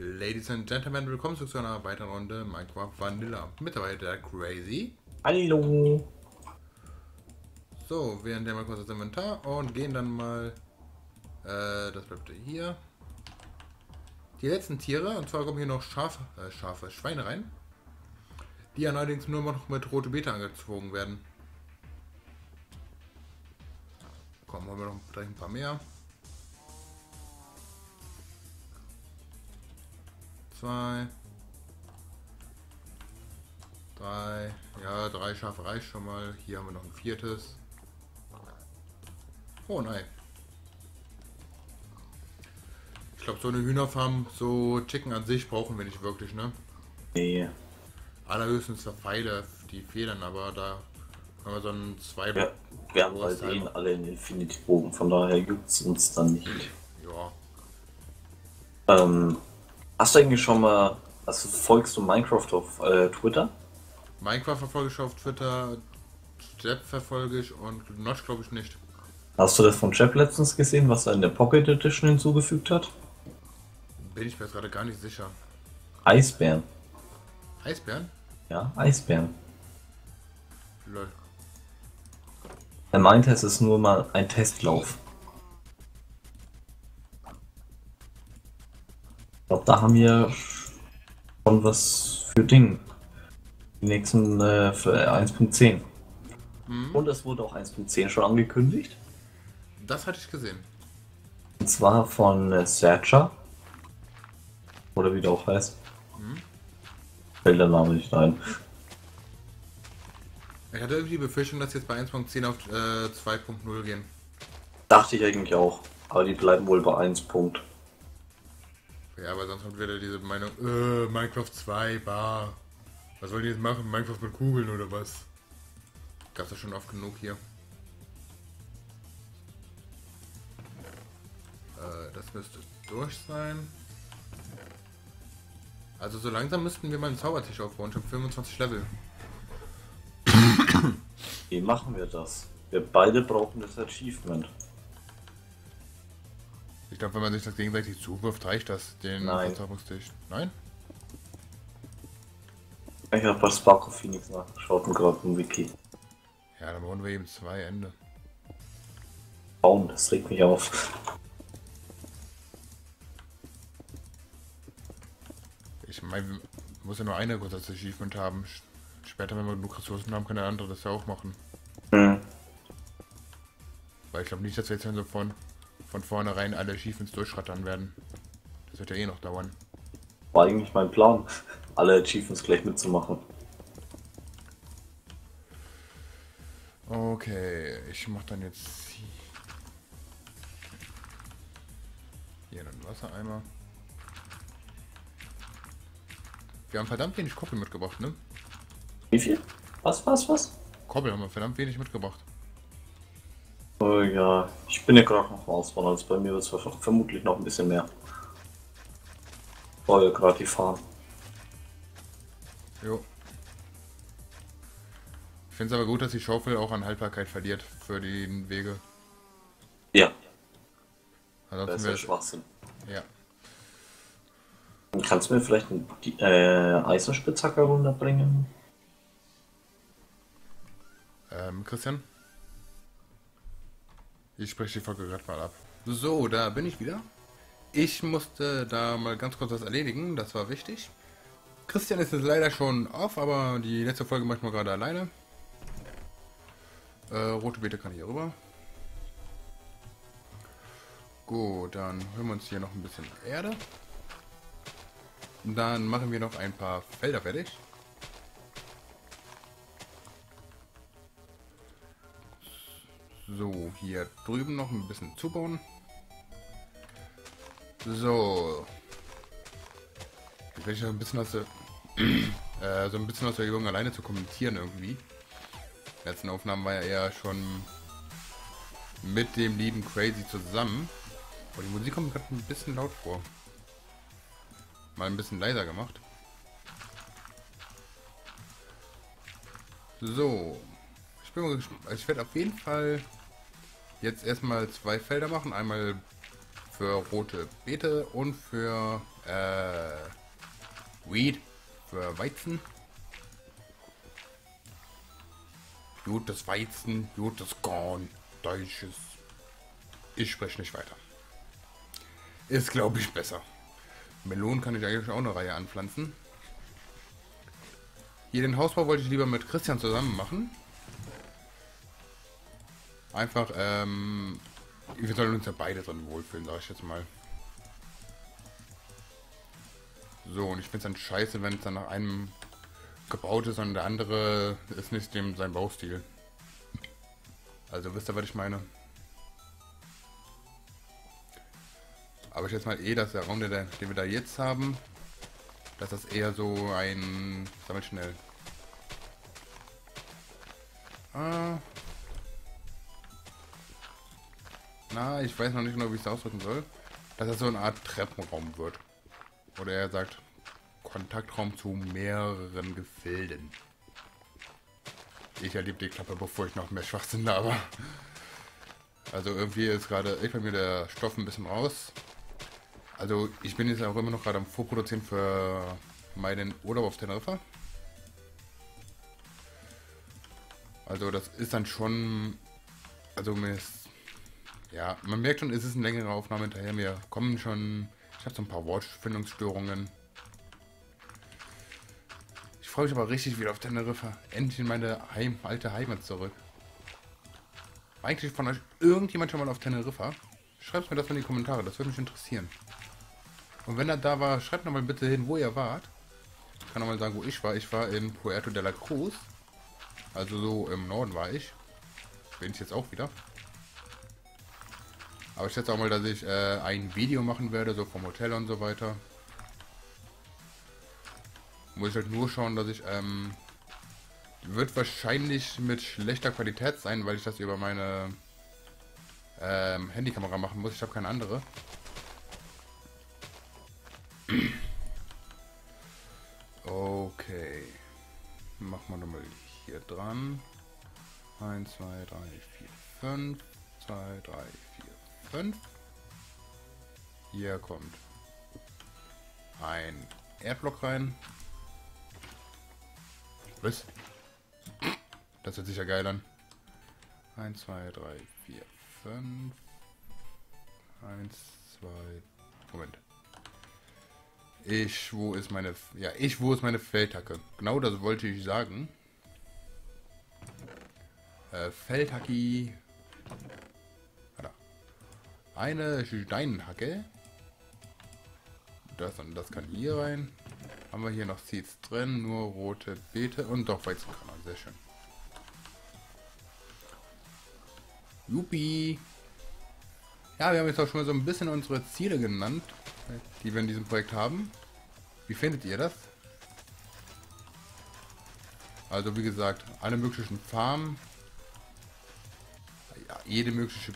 Ladies and Gentlemen, willkommen zurück zu einer weiteren Runde Minecraft Vanilla. Mit dabei der Crazy. Hallo. So, wir nehmen mal kurz das Inventar und gehen dann mal, das bleibt hier, die letzten Tiere. Und zwar kommen hier noch Schweine rein, die ja allerdings nur noch mit rote Beete angezogen werden. Komm, haben wir noch gleich ein paar mehr. Zwei, drei, ja, drei Schafe reicht schon mal. Hier haben wir noch ein viertes. Oh nein. Ich glaube, so eine Hühnerfarm, so Chicken an sich brauchen wir nicht wirklich, ne? Nee. Allerhöchstens für Pfeile, die federn, aber da haben wir so einen zwei. Ja, wir haben bei denen alle einen Infinity-Bogen, von daher gibt es uns dann nicht. Ja. Hast du eigentlich schon mal, also folgst du Minecraft auf Twitter? Minecraft verfolge ich auf Twitter, Jeb verfolge ich und Notch glaube ich nicht. Hast du das von Jeb letztens gesehen, was er in der Pocket Edition hinzugefügt hat? Bin ich mir gerade gar nicht sicher. Eisbären. Eisbären? Ja, Eisbären. Lol. Er meinte, es ist nur mal ein Testlauf. Ich glaube, da haben wir schon was für Ding. Die nächsten für 1.10. Mhm. Und es wurde auch 1.10 schon angekündigt. Das hatte ich gesehen. Und zwar von Searcher. Oder wie der auch heißt. Mhm. Fällt der Name nicht ein. Ich hatte irgendwie die Befürchtung, dass jetzt bei 1.10 auf 2.0 gehen. Dachte ich eigentlich auch. Aber die bleiben wohl bei 1. Ja, aber sonst kommt wieder diese Meinung, Minecraft 2, bah. Was sollen die jetzt machen? Minecraft mit Kugeln oder was? Gab's das schon oft genug hier. Das müsste durch sein. Also so langsam müssten wir mal einen Zaubertisch aufbauen. Ich hab 25 Level. Wie machen wir das? Wir beide brauchen das Achievement. Ich glaube, wenn man sich das gegenseitig zuwirft, reicht das den Verzauberungstisch. Nein? Ich habe bei Spark of Phoenix nachgeschaut und gerade im Wiki. Ja, dann bauen wir eben zwei Ende. Baum, das regt mich auf. Ich meine, muss ja nur einer kurz das Achievement haben. Später, wenn wir genug Ressourcen haben, kann der andere das ja auch machen. Mhm. Weil ich glaube nicht, dass wir jetzt so von vornherein alle Achievements durchschrattern werden. Das wird ja eh noch dauern. War eigentlich mein Plan, alle Achievements gleich mitzumachen. Okay, ich mach dann jetzt hier einen Wassereimer. Wir haben verdammt wenig Koppel mitgebracht, ne? Wie viel? Was? Koppel haben wir verdammt wenig mitgebracht. Oh ja, ich bin ja gerade noch mal ausbauen, also bei mir wird es vermutlich noch ein bisschen mehr. Voll gerade die Farm. Jo. Ich finde es aber gut, dass die Schaufel auch an Haltbarkeit verliert für die Wege. Ja. Ansonsten das ist ja Schwachsinn. Ja. Und kannst du mir vielleicht die Eisenspitzhacke runterbringen? Christian? Ich spreche die Folge gerade mal ab. So, da bin ich wieder. Ich musste da mal ganz kurz was erledigen, das war wichtig. Christian ist jetzt leider schon auf, aber die letzte Folge mache ich mal gerade alleine. Rote Beete kann hier rüber. Gut, dann holen wir uns hier noch ein bisschen Erde. Dann machen wir noch ein paar Felder fertig. So, hier drüben noch ein bisschen zubauen. So. Jetzt werde ich noch ein bisschen aus der, Übung alleine zu kommentieren irgendwie. Die letzten Aufnahmen war ja eher schon mit dem lieben Crazy zusammen. Und die Musik kommt gerade ein bisschen laut vor. Mal ein bisschen leiser gemacht. So. Ich werde auf jeden Fall jetzt erstmal zwei Felder machen, einmal für rote Beete und für Wheat für Weizen. Gutes Weizen, gutes Korn, deutsches. Ich spreche nicht weiter. Ist, glaube ich, besser. Melonen kann ich eigentlich auch eine Reihe anpflanzen. Hier den Hausbau wollte ich lieber mit Christian zusammen machen. Einfach, wir sollen uns ja beide drin wohlfühlen, sage ich jetzt mal. So, und ich finde es dann scheiße, wenn es dann nach einem gebaut ist und der andere ist nicht dem sein Baustil. Also wisst ihr, was ich meine? Aber ich jetzt mal dass der Raum, den wir da jetzt haben, dass das eher so ein... Sammelt schnell. Na, ich weiß noch nicht genau, wie ich es ausdrücken soll. Dass das so eine Art Treppenraum wird. Oder er sagt, Kontaktraum zu mehreren Gefilden. Ich erlebe die Klappe, bevor ich noch mehr Schwachsinn laber. Also irgendwie ist gerade bei mir der Stoff ein bisschen raus. Also ich bin jetzt auch immer noch gerade am Vorproduzieren für meinen Urlaub auf Teneriffa. Also das ist dann schon... Also mir ist... Ja, man merkt schon, es ist eine längere Aufnahme hinterher. Mir kommen schon... Ich habe so ein paar Wortfindungsstörungen. Ich freue mich aber richtig wieder auf Teneriffa. Endlich in meine alte Heimat zurück. Eigentlich von euch irgendjemand schon mal auf Teneriffa? Schreibt mir das mal in die Kommentare, das würde mich interessieren. Und wenn er da war, schreibt nochmal bitte hin, wo ihr wart. Ich kann nochmal sagen, wo ich war. Ich war in Puerto de la Cruz. Also so im Norden war ich. Bin ich jetzt auch wieder. Aber ich schätze auch mal, dass ich ein Video machen werde, so vom Hotel und so weiter. Muss ich halt nur schauen, dass ich, wird wahrscheinlich mit schlechter Qualität sein, weil ich das über meine Handykamera machen muss. Ich habe keine andere. Okay. Machen wir nochmal hier dran. 1, 2, 3, 4, 5. 2, 3, 4, 5. Hier kommt ein Erdblock rein. Was? Das hört sich ja geil an. 1, 2, 3, 4, 5. 1, 2. Moment. Wo ist meine... Ja, wo ist meine Feldhacke? Genau das wollte ich sagen. Feldhacki. Eine Steinhacke. Das und das kann hier rein. Haben wir hier noch Seeds drin, nur rote Beete und doch Weizenkammer. Sehr schön. Juppie. Ja, wir haben jetzt auch schon mal so ein bisschen unsere Ziele genannt, die wir in diesem Projekt haben. Wie findet ihr das? Also wie gesagt, alle möglichen Farmen. Ja, jede mögliche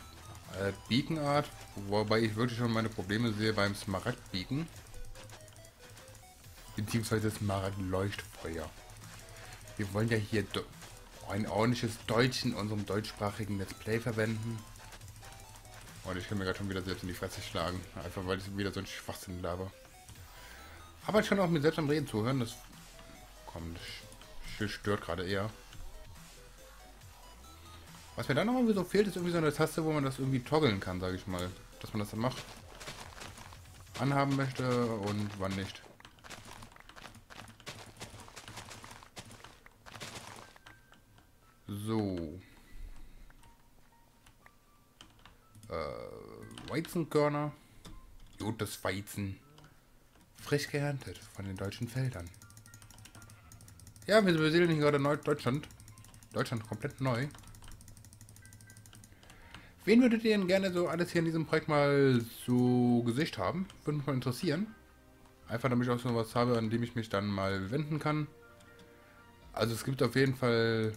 Beaconart, wobei ich wirklich schon meine Probleme sehe beim Smaragd-Beacon. Beziehungsweise Smaragd-Leuchtfeuer. Wir wollen ja hier ein ordentliches Deutsch in unserem deutschsprachigen Let's Play verwenden. Und ich kann mir gerade schon wieder selbst in die Fresse schlagen. Einfach weil ich wieder so ein Schwachsinn laber. Aber ich kann auch mir selbst am Reden zuhören, das kommt, stört gerade eher. Was mir dann noch mal so fehlt, ist irgendwie so eine Taste, wo man das irgendwie toggeln kann, sage ich mal. Dass man das dann macht. Anhaben möchte und wann nicht. So. Weizenkörner. Gutes Weizen. Frisch geerntet von den deutschen Feldern. Ja, wir besiedeln gerade Deutschland. Deutschland komplett neu. Wen würdet ihr denn gerne so alles hier in diesem Projekt mal zu Gesicht haben? Würde mich mal interessieren. Einfach damit ich auch so was habe, an dem ich mich dann mal wenden kann. Also es gibt auf jeden Fall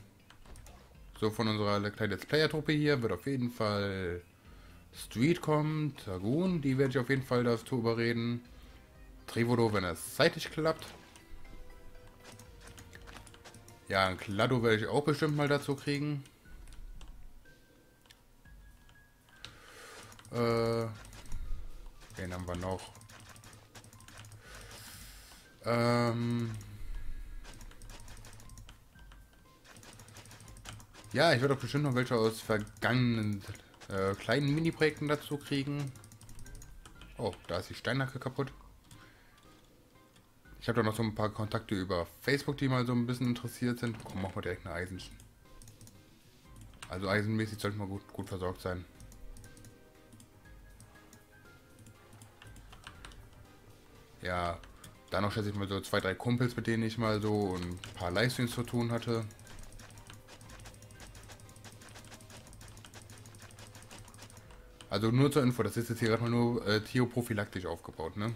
so von unserer kleinen Let's Player-Truppe hier, wird auf jeden Fall Street kommen, Taguun, die werde ich auf jeden Fall dazu überreden. Trevodo, wenn es zeitig klappt. Ja, ein Kladdo werde ich auch bestimmt mal dazu kriegen. Den haben wir noch. Ja, ich werde doch bestimmt noch welche aus vergangenen kleinen Mini-Projekten dazu kriegen. Oh, da ist die Steinhacke kaputt. Ich habe da noch so ein paar Kontakte über Facebook, die mal so ein bisschen interessiert sind. Komm, machen wir direkt eine Eisen. Also eisenmäßig sollten wir gut versorgt sein. Ja, dann noch schätze ich mal so 2, 3 Kumpels, mit denen ich mal so ein paar Livestreams zu tun hatte. Also nur zur Info, das ist jetzt hier gerade mal nur theoprophylaktisch aufgebaut, ne?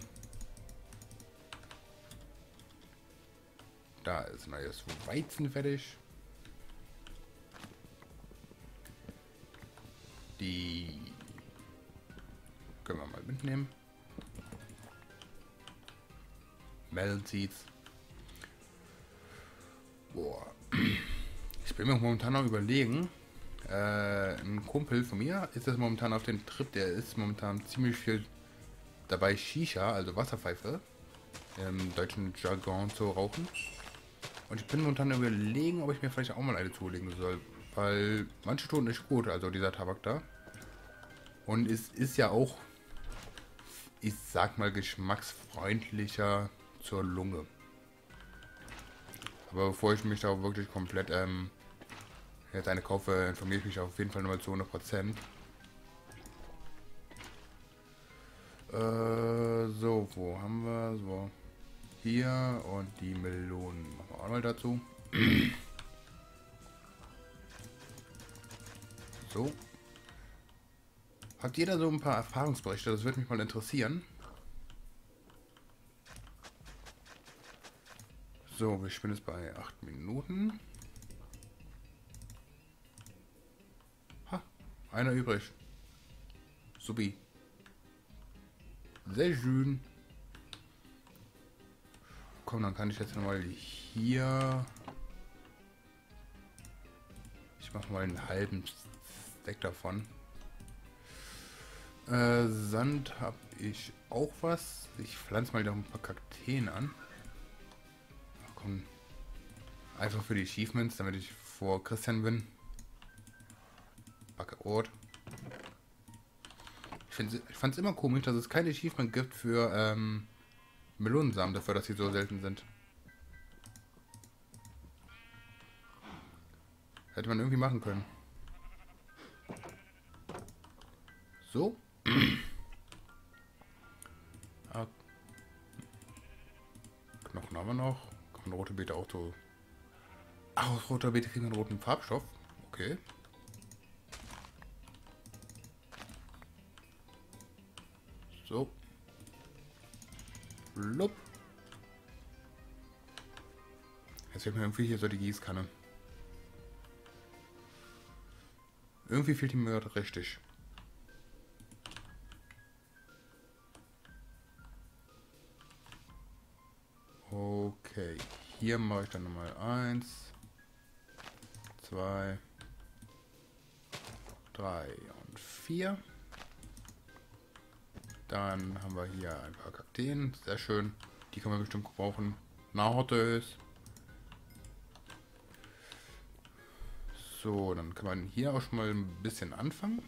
Da ist mal jetzt Weizen fertig. Die können wir mal mitnehmen. Melon Seeds. Boah. Ich bin mir momentan noch überlegen. Ein Kumpel von mir ist das momentan auf dem Trip, der ist momentan ziemlich viel dabei, Shisha, also Wasserpfeife, im deutschen Jargon zu rauchen. Und ich bin momentan überlegen, ob ich mir vielleicht auch mal eine zulegen soll, weil manche tun nicht gut, also dieser Tabak da. Und es ist ja auch, ich sag mal, geschmacksfreundlicher zur Lunge. Aber bevor ich mich da wirklich komplett jetzt eine kaufe, informiere ich mich auf jeden Fall nochmal zu 100%. So, wo haben wir? So, hier und die Melonen machen wir auch mal dazu. So. Habt ihr da so ein paar Erfahrungsberichte? Das würde mich mal interessieren. So, ich bin jetzt bei 8 Minuten. Einer übrig. Subi. Sehr schön. Komm, dann kann ich jetzt nochmal hier... Ich mache mal einen halben Stack davon. Sand habe ich auch was. Ich pflanze mal noch ein paar Kakteen an. Ach komm. Einfach für die Achievements, damit ich vor Christian bin. Ort. Ich fand es immer komisch, dass es keine Achievement gibt für Melonensamen, dafür, dass sie so selten sind. Hätte man irgendwie machen können. So. Knochen haben wir noch. Kann man rote Beete auch so... Ach, aus roter Beete kriegen wir einen roten Farbstoff. Okay. So. Blub. Jetzt fehlt mir irgendwie hier so die Gießkanne. Irgendwie fehlt die Mörder richtig. Okay. Hier mache ich dann nochmal 1, 2, 3 und 4. Dann haben wir hier ein paar Kakteen, sehr schön. Die können wir bestimmt gebrauchen. Na, Hortes. So, dann kann man hier auch schon mal ein bisschen anfangen.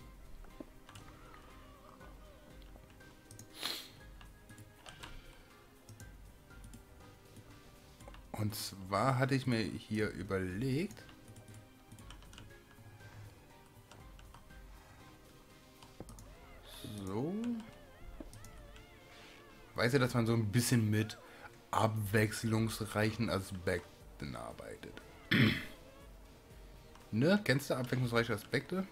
Und zwar hatte ich mir hier überlegt... So... Weiß ja, dass man so ein bisschen mit abwechslungsreichen Aspekten arbeitet. Ne? Kennst du abwechslungsreiche Aspekte?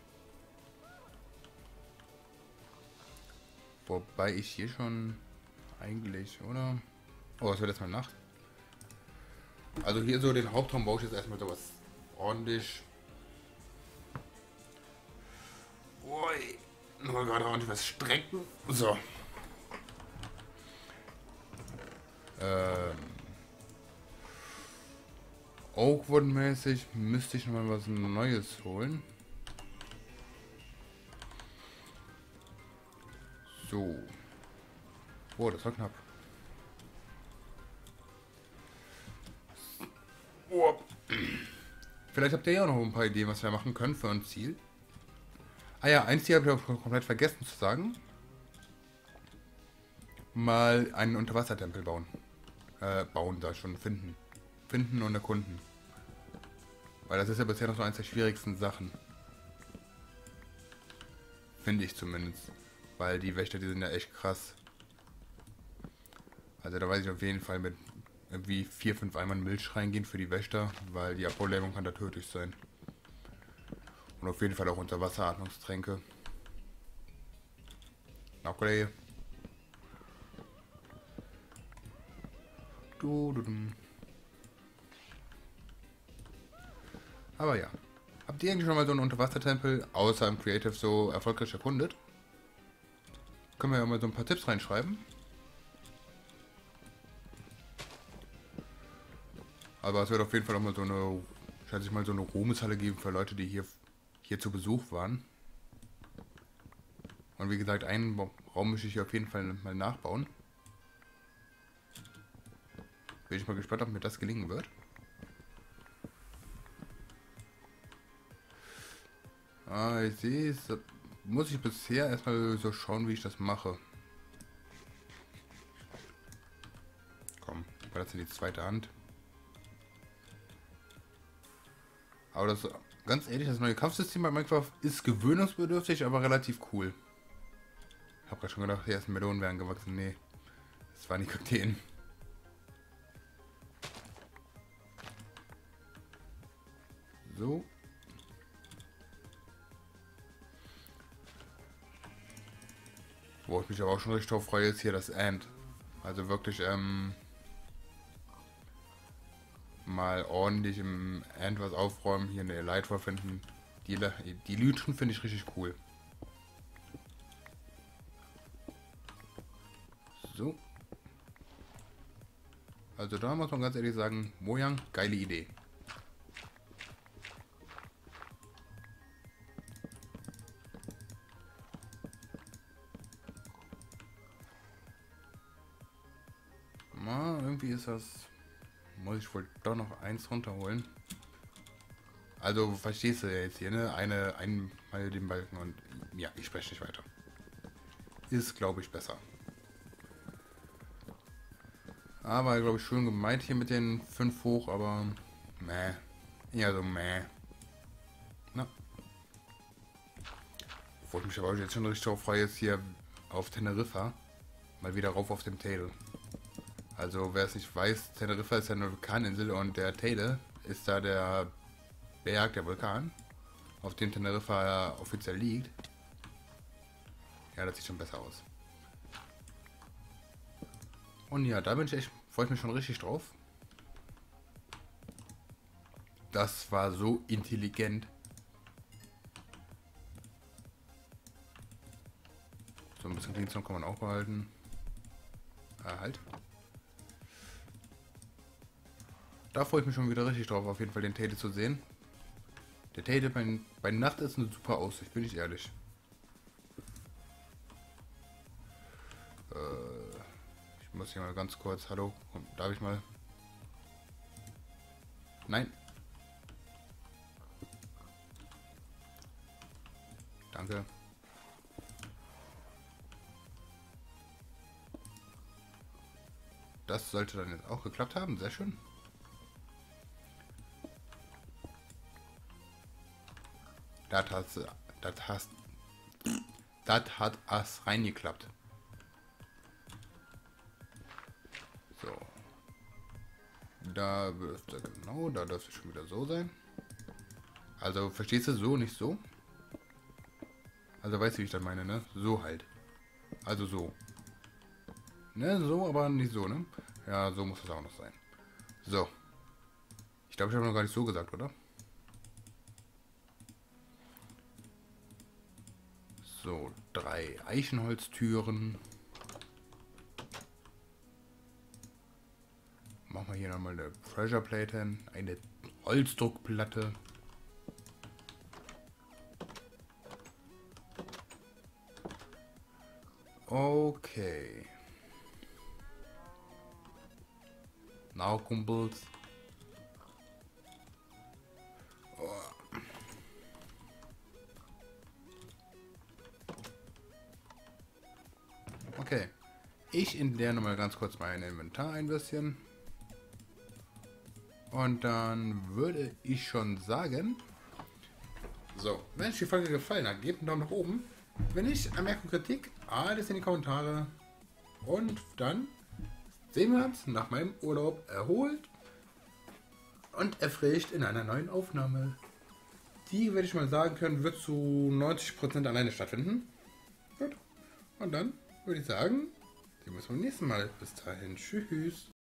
Wobei ich hier schon eigentlich, oder? Oh, es wird erstmal Nacht. Also hier so den Hauptraum baue ich jetzt erstmal sowas ordentlich. Ui, nur gerade ordentlich was strecken. So. Oakwood-mäßig müsste ich nochmal was Neues holen. So. Oh, das war knapp. Oh. Vielleicht habt ihr ja auch noch ein paar Ideen, was wir machen können für ein Ziel. Ah ja, ein Ziel habe ich auch komplett vergessen zu sagen. Mal einen Unterwassertempel bauen. Finden. Finden und erkunden. Weil das ist ja bisher noch so eins der schwierigsten Sachen. Finde ich zumindest. Weil die Wächter, die sind ja echt krass. Also da weiß ich auf jeden Fall mit irgendwie 4-5 Eimern Milch reingehen für die Wächter, weil die Abbaulebung kann da tödlich sein. Und auf jeden Fall auch Unterwasseratmungstränke. Na, Kollege. Aber ja. Habt ihr eigentlich schon mal so einen Unterwassertempel, außer im Creative, so erfolgreich erkundet? Können wir ja mal so ein paar Tipps reinschreiben. Aber es wird auf jeden Fall auch mal so eine, schätze ich mal, so eine Ruhmeshalle geben für Leute, die hier zu Besuch waren. Und wie gesagt, einen Raum möchte ich hier auf jeden Fall mal nachbauen. Bin ich mal gespannt, ob mir das gelingen wird. Ah, ich sehe es. Muss ich bisher erstmal so schauen, wie ich das mache. Komm, ich war jetzt in die zweite Hand. Aber das, ganz ehrlich, das neue Kampfsystem bei Minecraft ist gewöhnungsbedürftig, aber relativ cool. Ich habe gerade schon gedacht, die ersten Melonen wären gewachsen. Nee, das waren die Kakteen. So. Wo ich mich aber auch schon richtig drauf freue, ist hier das End. Also wirklich, mal ordentlich im End was aufräumen, hier eine Elytra finden. Die Lytren finde ich richtig cool. So. Also da muss man ganz ehrlich sagen, Mojang, geile Idee. Na, irgendwie ist das... Muss ich wohl doch noch eins runterholen. Also verstehst du ja jetzt hier, ne? Einmal den Balken und... Ja, ich spreche nicht weiter. Ist, glaube ich, besser. Aber, glaube ich, schön gemeint hier mit den 5 hoch, aber... Meh. Ja, so meh. Na. Wollte mich aber jetzt schon richtig drauf freuen, jetzt hier auf Teneriffa. Mal wieder rauf auf dem Teide. Also wer es nicht weiß, Teneriffa ist ja eine Vulkaninsel und der Teide ist da der Berg, der Vulkan, auf dem Teneriffa ja offiziell liegt. Ja, das sieht schon besser aus. Und ja, da bin ich echt, freue ich mich schon richtig drauf. Das war so intelligent. So ein bisschen Greenstone kann man auch behalten. Ah, halt. Da freue ich mich schon wieder richtig drauf, auf jeden Fall den Teide zu sehen. Der Teide bei Nacht ist eine super Aussicht, bin ich ehrlich. Ich muss hier mal ganz kurz, hallo, darf ich mal? Nein. Danke. Das sollte dann jetzt auch geklappt haben, sehr schön. Das hat es reingeklappt. So. Da dürfte, genau, da dürfte schon wieder so sein. Also, verstehst du, so, nicht so? Also, weißt du, wie ich das meine, ne? So halt. Also, so. Ne, so, aber nicht so, ne? Ja, so muss das auch noch sein. So. Ich glaube, ich habe noch gar nicht so gesagt, oder? So, 3 Eichenholztüren. Machen wir hier nochmal eine Pressure Plate hin. Eine Holzdruckplatte. Okay. Na, Kumpels. Okay. Ich entleere nochmal ganz kurz mein Inventar ein bisschen. Und dann würde ich schon sagen... So, wenn euch die Folge gefallen hat, gebt einen Daumen nach oben. Wenn nicht, Anmerkung, Kritik, alles in die Kommentare. Und dann sehen wir uns nach meinem Urlaub erholt und erfrischt in einer neuen Aufnahme. Die, würde ich mal sagen können, wird zu 90% alleine stattfinden. Gut. Und dann würde ich sagen, sehen wir uns beim nächsten Mal. Bis dahin. Tschüss.